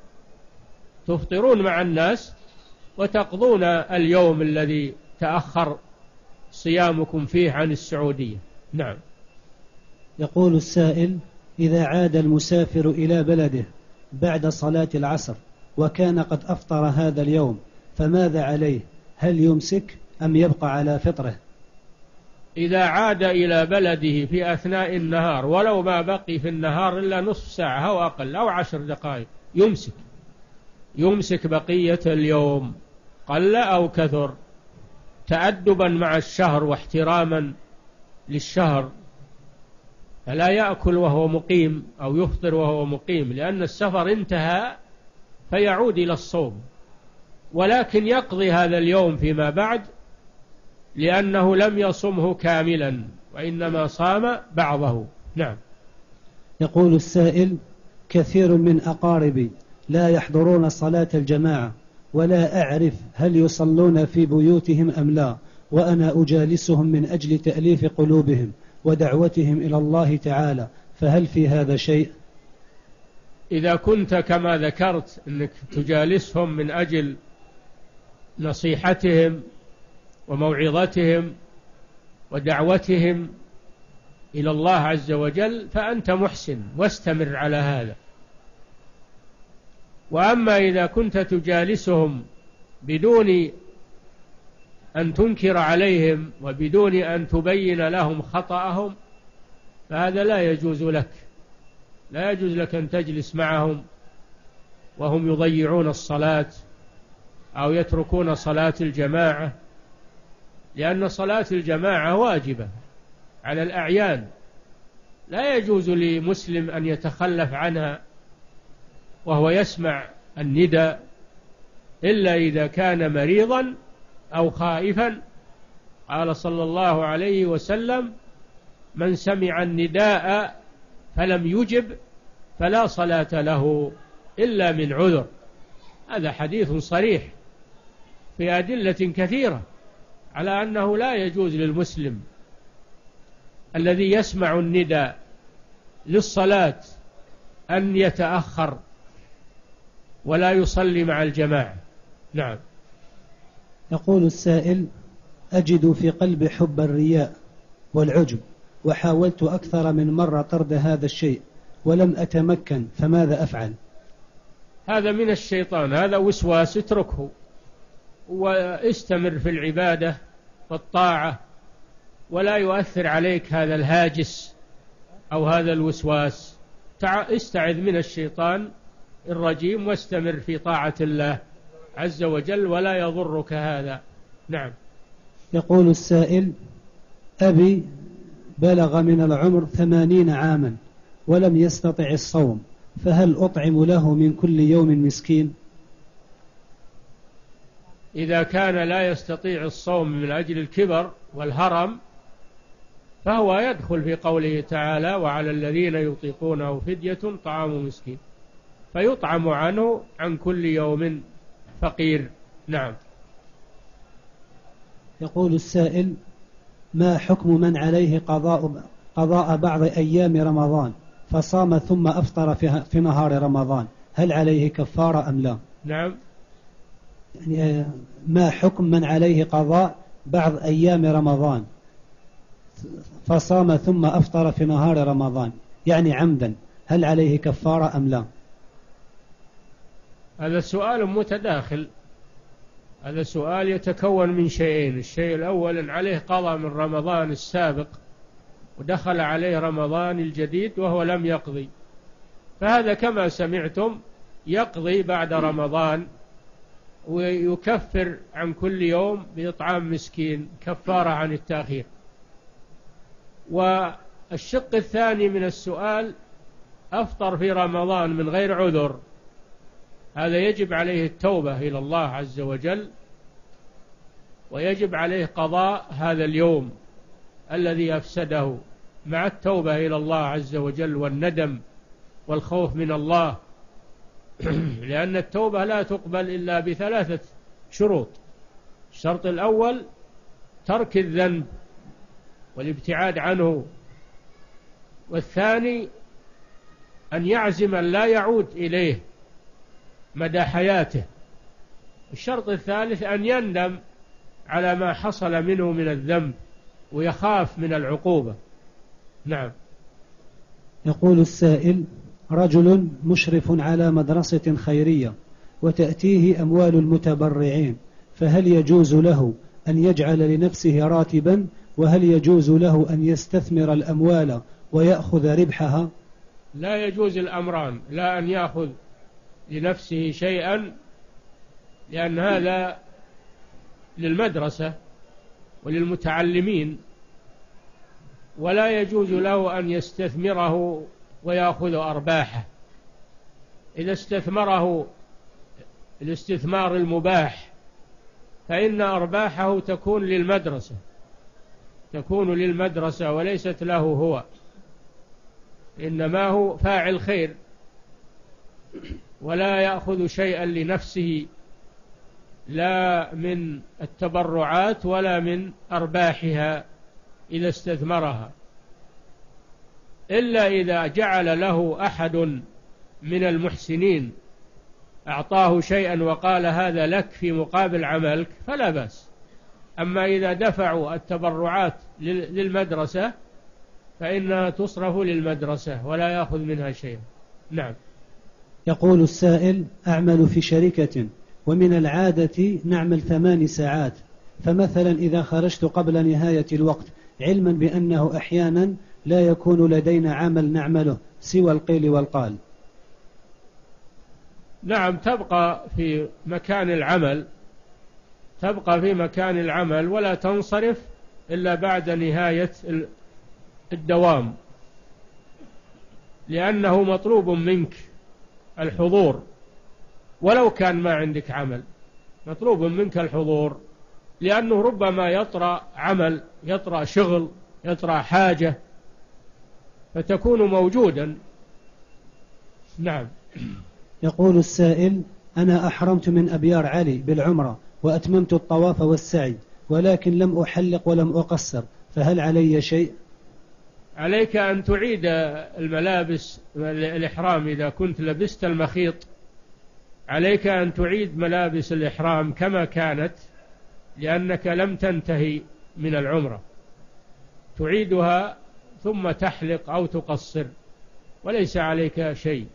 تفطرون مع الناس وتقضون اليوم الذي تأخر صيامكم فيه عن السعودية. نعم. يقول السائل: إذا عاد المسافر إلى بلده بعد صلاة العصر وكان قد أفطر هذا اليوم فماذا عليه؟ هل يمسك أم يبقى على فطره؟ إذا عاد إلى بلده في أثناء النهار ولو ما بقي في النهار إلا نصف ساعة أو أقل أو عشر دقائق يمسك، يمسك بقية اليوم قل أو كثر، تأدبا مع الشهر واحتراما للشهر، فلا يأكل وهو مقيم أو يفطر وهو مقيم، لأن السفر انتهى فيعود إلى الصوم، ولكن يقضي هذا اليوم فيما بعد لأنه لم يصمه كاملا وإنما صام بعضه. نعم. يقول السائل: كثير من أقاربي لا يحضرون صلاة الجماعة ولا أعرف هل يصلون في بيوتهم أم لا، وأنا أجالسهم من أجل تأليف قلوبهم ودعوتهم إلى الله تعالى، فهل في هذا شيء؟ إذا كنت كما ذكرت أنك تجالسهم من أجل نصيحتهم وموعظتهم ودعوتهم إلى الله عز وجل فأنت محسن واستمر على هذا. وأما إذا كنت تجالسهم بدون أن تنكر عليهم وبدون أن تبين لهم خطأهم فهذا لا يجوز لك، لا يجوز لك أن تجلس معهم وهم يضيعون الصلاة أو يتركون صلاة الجماعة، لأن صلاة الجماعة واجبة على الأعيان، لا يجوز لمسلم أن يتخلف عنها وهو يسمع النداء إلا إذا كان مريضا أو خائفا. قال صلى الله عليه وسلم: من سمع النداء فلم يجب فلا صلاة له إلا من عذر. هذا حديث صريح في أدلة كثيرة على أنه لا يجوز للمسلم الذي يسمع النداء للصلاة أن يتأخر ولا يصلي مع الجماعة. نعم. يقول السائل: أجد في قلبي حب الرياء والعجب، وحاولت أكثر من مرة طرد هذا الشيء ولم أتمكن، فماذا أفعل؟ هذا من الشيطان، هذا وسواس، اتركه واستمر في العبادة والطاعة، ولا يؤثر عليك هذا الهاجس أو هذا الوسواس. استعذ من الشيطان الرجيم واستمر في طاعة الله عز وجل ولا يضرك هذا. نعم. يقول السائل: أبي بلغ من العمر ثمانين عاما ولم يستطع الصوم، فهل أطعم له من كل يوم مسكين؟ إذا كان لا يستطيع الصوم من أجل الكبر والهرم فهو يدخل في قوله تعالى: وعلى الذين يطيقونه فدية طعام مسكين، فيطعم عنه عن كل يوم فقير. نعم. يقول السائل: ما حكم من عليه قضاء قضاء بعض أيام رمضان فصام ثم أفطر في نهار رمضان، هل عليه كفارة أم لا؟ نعم. يعني ما حكم من عليه قضاء بعض أيام رمضان فصام ثم أفطر في نهار رمضان يعني عمدا، هل عليه كفارة أم لا؟ هذا سؤال متداخل، هذا سؤال يتكون من شيئين: الشيء الأول إن عليه قضاء من رمضان السابق ودخل عليه رمضان الجديد وهو لم يقضي، فهذا كما سمعتم يقضي بعد رمضان ويكفر عن كل يوم بإطعام مسكين كفارة عن التأخير. والشق الثاني من السؤال: أفطر في رمضان من غير عذر، هذا يجب عليه التوبة إلى الله عز وجل ويجب عليه قضاء هذا اليوم الذي أفسده مع التوبة إلى الله عز وجل والندم والخوف من الله، لأن التوبة لا تقبل إلا بثلاثة شروط. الشرط الأول ترك الذنب والابتعاد عنه، والثاني أن يعزم أن لا يعود إليه مدى حياته، الشرط الثالث أن يندم على ما حصل منه من الذنب ويخاف من العقوبة. نعم. يقول السائل: رجل مشرف على مدرسة خيرية وتأتيه أموال المتبرعين، فهل يجوز له أن يجعل لنفسه راتبا؟ وهل يجوز له أن يستثمر الأموال ويأخذ ربحها؟ لا يجوز الأمران، لا أن يأخذ لنفسه شيئا لأن هذا للمدرسة وللمتعلمين، ولا يجوز له أن يستثمره ويأخذ أرباحه. إذا استثمره الاستثمار المباح فإن أرباحه تكون للمدرسة تكون للمدرسة وليست له هو، إنما هو فاعل خير، ولا يأخذ شيئا لنفسه لا من التبرعات ولا من أرباحها إذا استثمرها، إلا إذا جعل له أحد من المحسنين أعطاه شيئا وقال هذا لك في مقابل عملك فلا بأس. أما إذا دفعوا التبرعات للمدرسة فإنها تصرف للمدرسة ولا يأخذ منها شيئا. نعم. يقول السائل: أعمل في شركة ومن العادة نعمل ثمان ساعات، فمثلا إذا خرجت قبل نهاية الوقت علما بأنه أحيانا لا يكون لدينا عمل نعمله سوى القيل والقال. نعم، تبقى في مكان العمل تبقى في مكان العمل ولا تنصرف إلا بعد نهاية الدوام، لأنه مطلوب منك الحضور ولو كان ما عندك عمل، مطلوب منك الحضور لأنه ربما يطرأ عمل، يطرأ شغل، يطرأ حاجة، فتكون موجودا. نعم. يقول السائل: أنا أحرمت من أبيار علي بالعمرة وأتممت الطواف والسعي، ولكن لم أحلق ولم أقصر، فهل علي شيء؟ عليك أن تعيد الملابس الإحرام. إذا كنت لبست المخيط عليك أن تعيد ملابس الإحرام كما كانت، لأنك لم تنتهي من العمرة، تعيدها ثم تحلق أو تقصر وليس عليك شيء،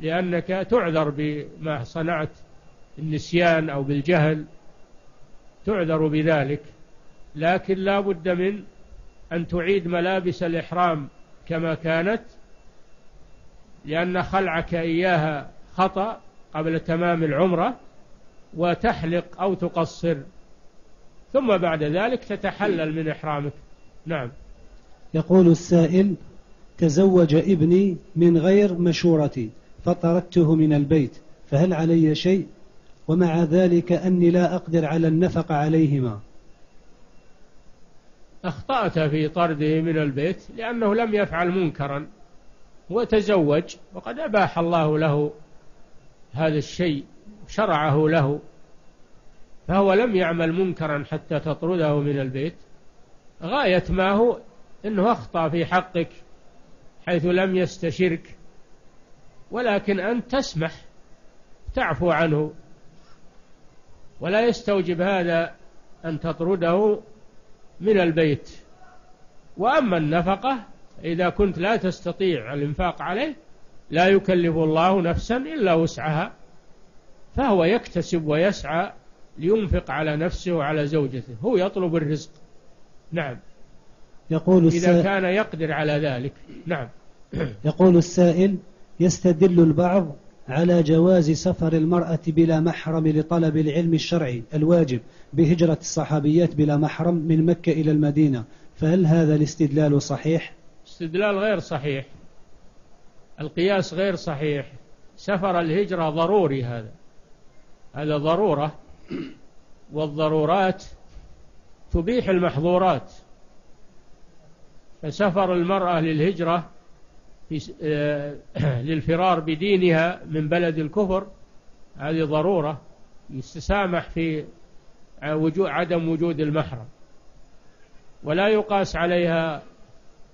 لأنك تعذر بما صنعت، النسيان أو بالجهل تعذر بذلك، لكن لا بد من أن تعيد ملابس الإحرام كما كانت، لأن خلعك إياها خطأ قبل تمام العمرة، وتحلق أو تقصر ثم بعد ذلك تتحلل من إحرامك. نعم. يقول السائل: تزوج ابني من غير مشورتي فطردته من البيت، فهل علي شيء؟ ومع ذلك أني لا أقدر على النفقة عليهما. أخطأت في طرده من البيت لأنه لم يفعل منكرا وتزوج، وقد أباح الله له هذا الشيء، شرعه له، فهو لم يعمل منكرا حتى تطرده من البيت. غاية ما هو أنه أخطأ في حقك حيث لم يستشرك، ولكن أن تسمح تعفو عنه، ولا يستوجب هذا أن تطرده من البيت. وأما النفقة إذا كنت لا تستطيع الإنفاق عليه، لا يكلف الله نفسا إلا وسعها، فهو يكتسب ويسعى لينفق على نفسه وعلى زوجته، هو يطلب الرزق. نعم. يقول إذا كان يقدر على ذلك. نعم. يقول السائل: يستدل البعض على جواز سفر المرأة بلا محرم لطلب العلم الشرعي الواجب بهجرة الصحابيات بلا محرم من مكة إلى المدينة، فهل هذا الاستدلال صحيح؟ استدلال غير صحيح، القياس غير صحيح. سفر الهجرة ضروري، هذا هذا ضرورة، والضرورات تبيح المحظورات، فسفر المرأة للهجرة للفرار بدينها من بلد الكفر هذه ضرورة يستسامح في عدم وجود المحرم، ولا يقاس عليها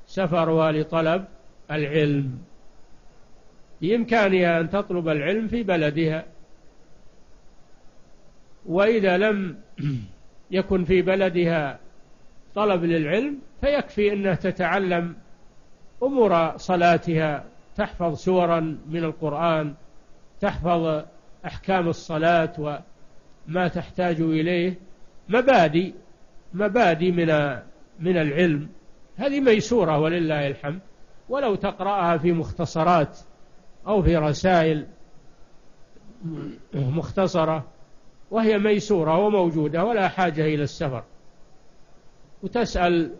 سفرها لطلب العلم، بإمكانها أن تطلب العلم في بلدها، وإذا لم يكن في بلدها طلب للعلم فيكفي أنها تتعلم أمور صلاتها، تحفظ سورا من القرآن، تحفظ أحكام الصلاة وما تحتاج إليه، مبادئ مبادئ من من العلم، هذه ميسورة ولله الحمد، ولو تقرأها في مختصرات أو في رسائل مختصرة وهي ميسورة وموجودة ولا حاجة إلى السفر، وتسأل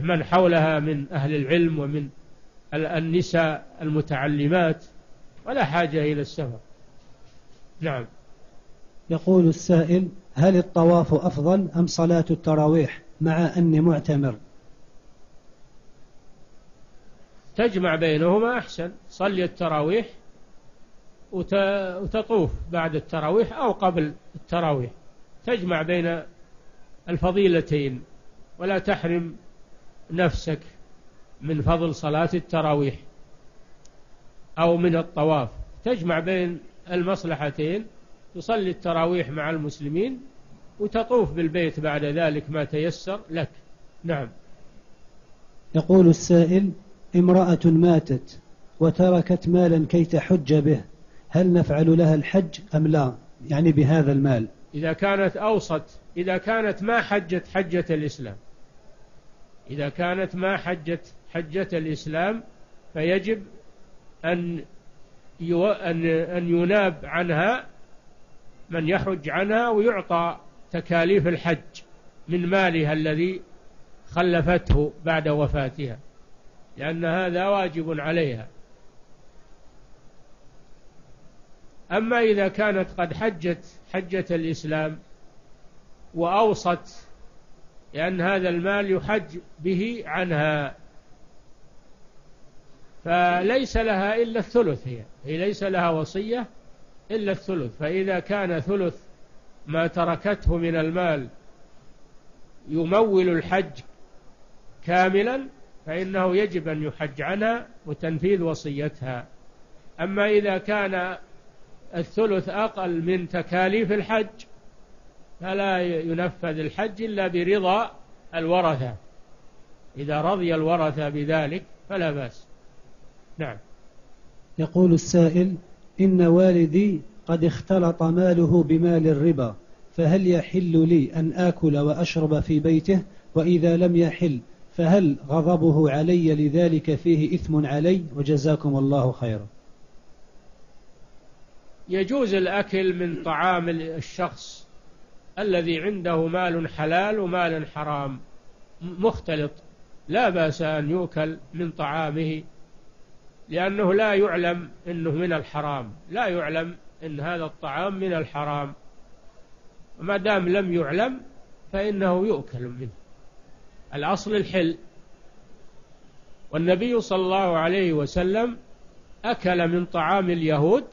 من حولها من أهل العلم ومن النساء المتعلمات، ولا حاجة إلى السفر. نعم. يقول السائل: هل الطواف أفضل أم صلاة التراويح مع أني معتمر؟ تجمع بينهما أحسن، صلي التراويح وتطوف بعد التراويح أو قبل التراويح، تجمع بين الفضيلتين ولا تحرم نفسك من فضل صلاة التراويح أو من الطواف، تجمع بين المصلحتين، تصلي التراويح مع المسلمين وتطوف بالبيت بعد ذلك ما تيسر لك. نعم. يقول السائل: امرأة ماتت وتركت مالا كي تحج به، هل نفعل لها الحج أم لا؟ يعني بهذا المال إذا كانت أوصت، إذا كانت ما حجت حجة الإسلام، إذا كانت ما حجت حجة الإسلام فيجب أن أن يناب عنها من يحج عنها ويعطى تكاليف الحج من مالها الذي خلفته بعد وفاتها، لأن هذا واجب عليها. أما إذا كانت قد حجت حجة الإسلام وأوصت، لأن هذا المال يحج به عنها، فليس لها إلا الثلث، هي هي ليس لها وصية إلا الثلث، فإذا كان ثلث ما تركته من المال يمول الحج كاملا فإنه يجب أن يحج عنها وتنفيذ وصيتها. أما إذا كان الثلث أقل من تكاليف الحج فلا ينفذ الحج إلا برضا الورثة، إذا رضي الورثة بذلك فلا بأس. نعم. يقول السائل: إن والدي قد اختلط ماله بمال الربا، فهل يحل لي أن آكل وأشرب في بيته؟ وإذا لم يحل فهل غضبه علي لذلك فيه إثم علي؟ وجزاكم الله خيرا. يجوز الأكل من طعام الشخص الذي عنده مال حلال ومال حرام مختلط، لا بأس أن يؤكل من طعامه، لأنه لا يعلم أنه من الحرام، لا يعلم أن هذا الطعام من الحرام، وما دام لم يعلم فإنه يؤكل منه، الأصل الحل. والنبي صلى الله عليه وسلم أكل من طعام اليهود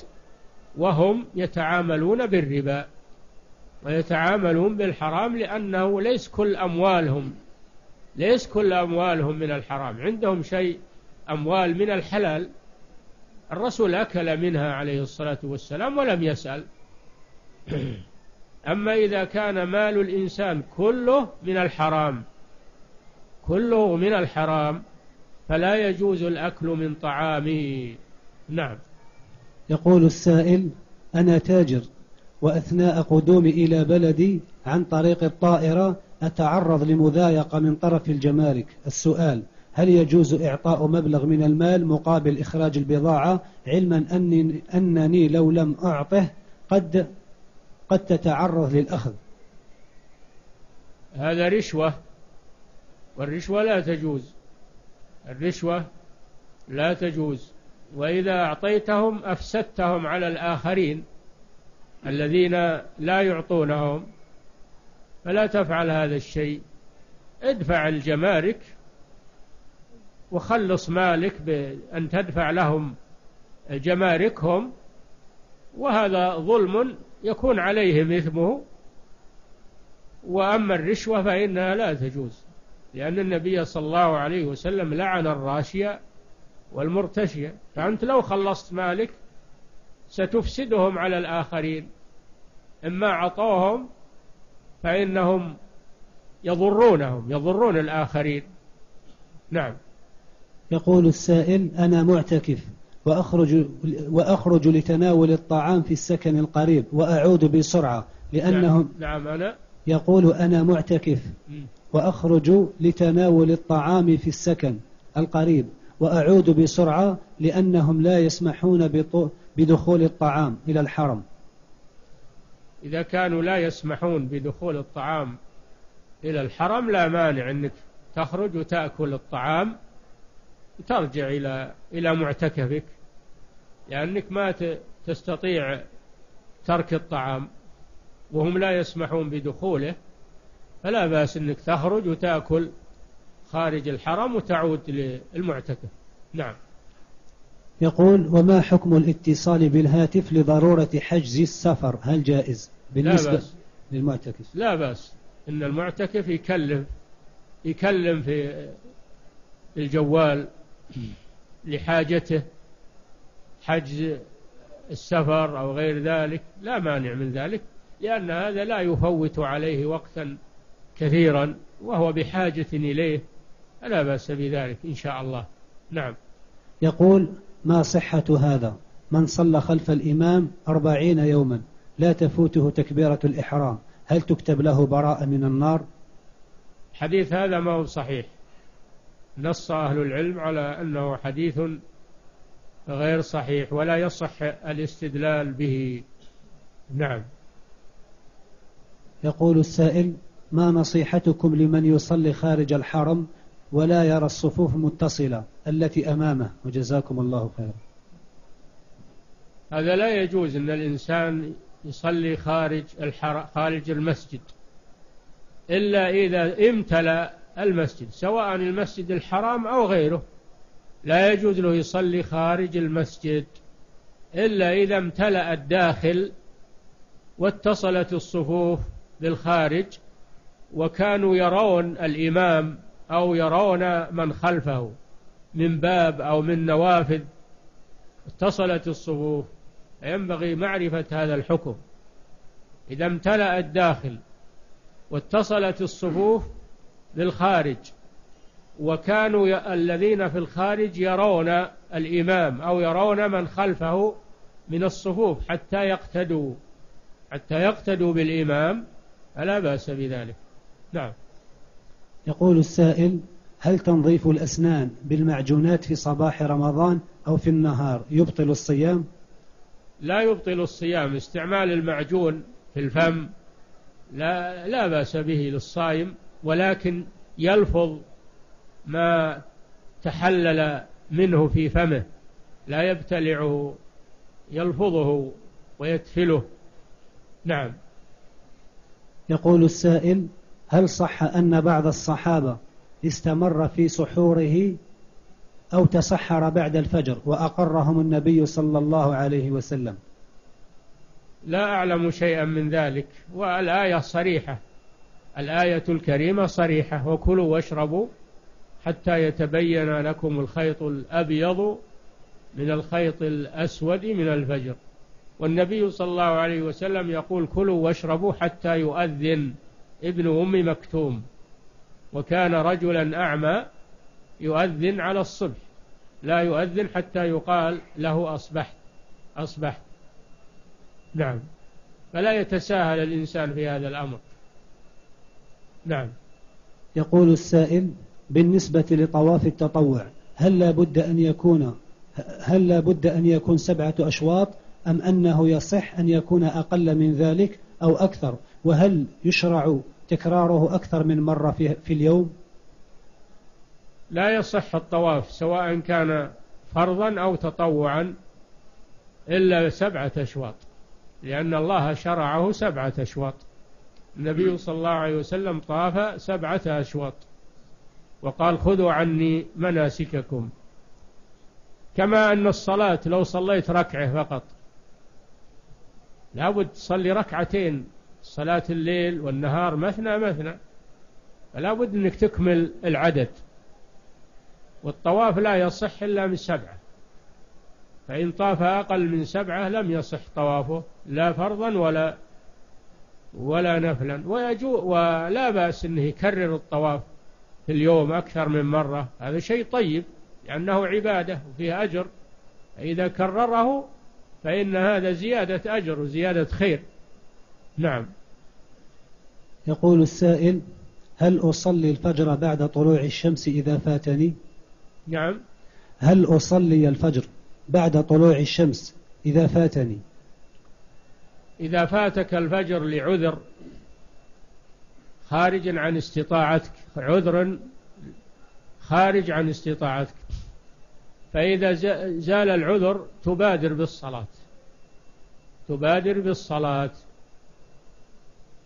وهم يتعاملون بالربا ويتعاملون بالحرام، لأنه ليس كل أموالهم ليس كل أموالهم من الحرام، عندهم شيء أموال من الحلال، الرسول أكل منها عليه الصلاة والسلام ولم يسأل. أما إذا كان مال الإنسان كله من الحرام كله من الحرام فلا يجوز الأكل من طعامه. نعم. يقول السائل: أنا تاجر وأثناء قدومي إلى بلدي عن طريق الطائرة أتعرض لمضايقة من طرف الجمارك، السؤال: هل يجوز إعطاء مبلغ من المال مقابل إخراج البضاعة، علما أني, أنني لو لم أعطه قد, قد تتعرض للأخذ؟ هذا رشوة، والرشوة لا تجوز، الرشوة لا تجوز، وإذا أعطيتهم أفسدتهم على الآخرين الذين لا يعطونهم، فلا تفعل هذا الشيء. ادفع الجمارك وخلص مالك بأن تدفع لهم جماركهم، وهذا ظلم يكون عليهم إثمه. وأما الرشوة فإنها لا تجوز، لأن النبي صلى الله عليه وسلم لعن الراشية والمرتشية، فأنت لو خلصت مالك ستفسدهم على الآخرين، إما عطوهم فإنهم يضرونهم يضرون الآخرين. نعم. يقول السائل: أنا معتكف وأخرج, وأخرج لتناول الطعام في السكن القريب وأعود بسرعة لأنهم نعم. نعم أنا يقول أنا معتكف وأخرج لتناول الطعام في السكن القريب وأعود بسرعة لأنهم لا يسمحون بدخول الطعام إلى الحرم. إذا كانوا لا يسمحون بدخول الطعام إلى الحرم لا مانع أنك تخرج وتأكل الطعام وترجع إلى إلى معتكفك، لأنك ما تستطيع ترك الطعام وهم لا يسمحون بدخوله، فلا بأس أنك تخرج وتأكل خارج الحرم وتعود للمعتكف. نعم. يقول: وما حكم الاتصال بالهاتف لضرورة حجز السفر، هل جائز بالنسبة لا بأس للمعتكف؟ لا بأس إن المعتكف يكلم يكلم في الجوال لحاجته، حجز السفر أو غير ذلك لا مانع من ذلك، لأن هذا لا يفوت عليه وقتا كثيرا وهو بحاجة إليه، لا بأس بذلك إن شاء الله. نعم. يقول: ما صحة هذا؟ من صلى خلف الإمام أربعين يوما لا تفوته تكبيرة الإحرام، هل تكتب له براءة من النار؟ حديث هذا ما هو صحيح، نص أهل العلم على أنه حديث غير صحيح ولا يصح الاستدلال به. نعم. يقول السائل: ما نصيحتكم لمن يصلي خارج الحرم ولا يرى الصفوف متصلة التي أمامه، وجزاكم الله خيرا؟ هذا لا يجوز أن الإنسان يصلي خارج الحرم خارج المسجد إلا إذا امتلأ المسجد، سواء المسجد الحرام أو غيره، لا يجوز له يصلي خارج المسجد إلا إذا امتلأ الداخل واتصلت الصفوف بالخارج وكانوا يرون الإمام أو يرون من خلفه من باب أو من نوافذ، اتصلت الصفوف. ينبغي معرفة هذا الحكم، إذا امتلأ الداخل واتصلت الصفوف للخارج وكانوا الذين في الخارج يرون الإمام أو يرون من خلفه من الصفوف حتى يقتدوا حتى يقتدوا بالإمام، فلا بأس بذلك. نعم. يقول السائل: هل تنظيف الأسنان بالمعجونات في صباح رمضان أو في النهار يبطل الصيام؟ لا يبطل الصيام، استعمال المعجون في الفم لا, لا بأس به للصائم، ولكن يلفظ ما تحلل منه في فمه، لا يبتلعه، يلفظه ويتفله. نعم. يقول السائل: هل صح أن بعض الصحابة استمر في سحوره أو تسحر بعد الفجر وأقرهم النبي صلى الله عليه وسلم؟ لا أعلم شيئا من ذلك، والآية صريحة، الآية الكريمة صريحة: وكلوا واشربوا حتى يتبين لكم الخيط الأبيض من الخيط الأسود من الفجر، والنبي صلى الله عليه وسلم يقول: كلوا واشربوا حتى يؤذن ابن أم مكتوم، وكان رجلا أعمى يؤذن على الصبح، لا يؤذن حتى يقال له أصبحت أصبحت. نعم. فلا يتساهل الإنسان في هذا الأمر. نعم. يقول السائل: بالنسبة لطواف التطوع هل لا بد أن يكون هل لا بد أن يكون سبعة أشواط أم أنه يصح أن يكون أقل من ذلك أو أكثر، وهل يشرع تكراره أكثر من مرة في اليوم؟ لا يصح الطواف سواء كان فرضا أو تطوعا إلا سبعة أشواط، لأن الله شرعه سبعة أشواط، النبي صلى الله عليه وسلم طاف سبعة أشواط وقال خذوا عني مناسككم. كما أن الصلاة لو صليت ركعة فقط لابد تصلي ركعتين، صلاة الليل والنهار مثنى مثنى، فلابد أنك تكمل العدد. والطواف لا يصح إلا من سبعة، فإن طاف أقل من سبعة لم يصح طوافه لا فرضا ولا ولا نفلا. ويجوز ولا بأس أنه يكرر الطواف في اليوم أكثر من مرة، هذا شيء طيب لأنه عبادة وفيه أجر، إذا كرره فإن هذا زيادة أجر وزيادة خير. نعم. يقول السائل: هل أصلي الفجر بعد طلوع الشمس إذا فاتني؟ نعم. هل أصلي الفجر بعد طلوع الشمس إذا فاتني؟ إذا فاتك الفجر لعذر خارج عن استطاعتك، عذر خارج عن استطاعتك، فإذا زال العذر تبادر بالصلاة، تبادر بالصلاة،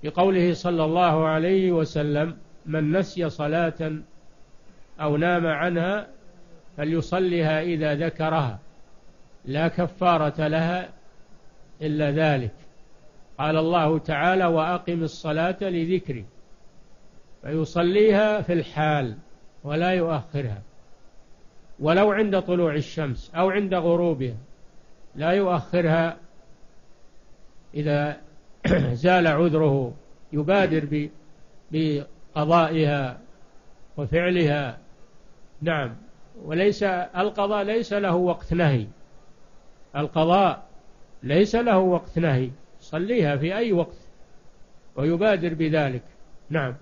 بقوله صلى الله عليه وسلم: من نسي صلاة أو نام عنها فليصلها إذا ذكرها لا كفارة لها إلا ذلك. قال الله تعالى: وأقم الصلاة لذكري، فيصليها في الحال ولا يؤخرها، ولو عند طلوع الشمس أو عند غروبها لا يؤخرها إذا زال عذره، يبادر بقضائها وفعلها. نعم. وليس القضاء ليس له وقت نهي، القضاء ليس له وقت نهي، صليها في أي وقت ويبادر بذلك. نعم.